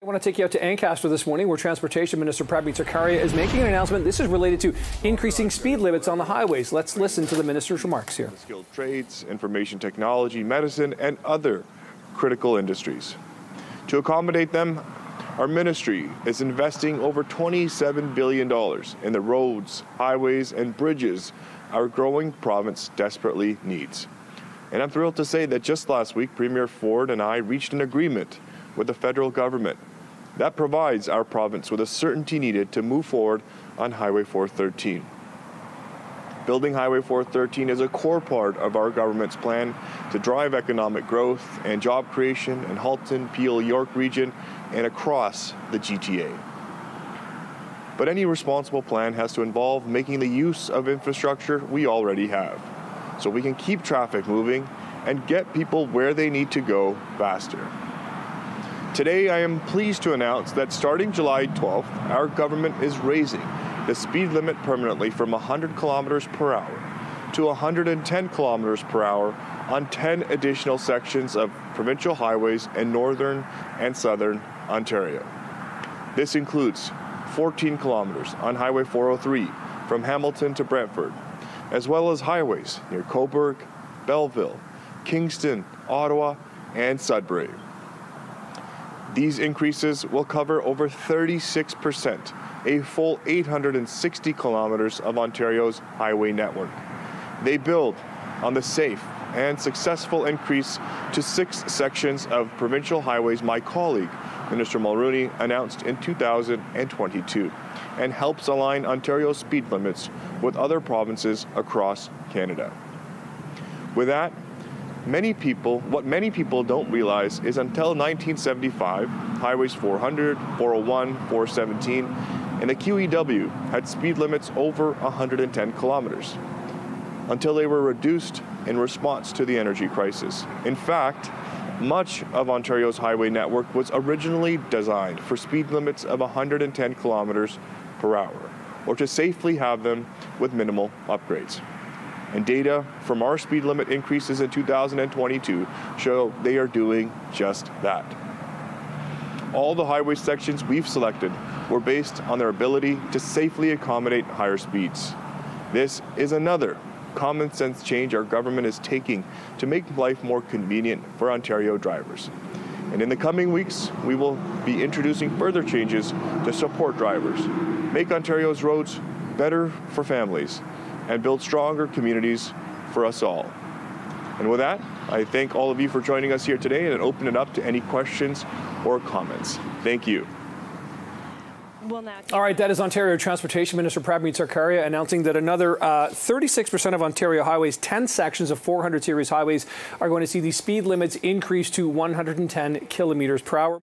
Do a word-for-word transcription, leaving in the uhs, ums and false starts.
I want to take you out to Ancaster this morning, where Transportation Minister Prabmeet Sarkaria is making an announcement. This is related to increasing speed limits on the highways. Let's listen to the minister's remarks here. Skilled trades, information technology, medicine, and other critical industries. To accommodate them, our ministry is investing over twenty-seven billion dollars in the roads, highways, and bridges our growing province desperately needs. And I'm thrilled to say that just last week, Premier Ford and I reached an agreement with the federal government that provides our province with the certainty needed to move forward on Highway four thirteen. Building Highway four thirteen is a core part of our government's plan to drive economic growth and job creation in Halton, Peel, York region, and across the G T A. But any responsible plan has to involve making the use of infrastructure we already have, so we can keep traffic moving and get people where they need to go faster. Today, I am pleased to announce that starting July twelfth, our government is raising the speed limit permanently from one hundred kilometers per hour to one hundred ten kilometers per hour on ten additional sections of provincial highways in northern and southern Ontario. This includes fourteen kilometers on Highway four oh three from Hamilton to Brantford, as well as highways near Cobourg, Belleville, Kingston, Ottawa, and Sudbury. These increases will cover over thirty-six percent, a full eight hundred sixty kilometers of Ontario's highway network. They build on the safe and successful increase to six sections of provincial highways my colleague, Minister Mulroney, announced in two thousand twenty-two, and helps align Ontario's speed limits with other provinces across Canada. With that, Many people, what many people don't realize is until nineteen seventy-five, Highways four hundred, four oh one, four seventeen, and the Q E W had speed limits over one hundred ten kilometers, until they were reduced in response to the energy crisis. In fact, much of Ontario's highway network was originally designed for speed limits of one hundred ten kilometers per hour, or to safely have them with minimal upgrades. And data from our speed limit increases in two thousand twenty-two show they are doing just that. All the highway sections we've selected were based on their ability to safely accommodate higher speeds. This is another common sense change our government is taking to make life more convenient for Ontario drivers. And in the coming weeks, we will be introducing further changes to support drivers, make Ontario's roads better for families, and build stronger communities for us all. And with that, I thank all of you for joining us here today and open it up to any questions or comments. Thank you. We'll now All right, that is Ontario Transportation Minister Prabmeet Sarkaria announcing that another thirty-six percent uh, of Ontario highways, ten sections of four hundred series highways, are going to see the speed limits increase to one hundred ten kilometers per hour.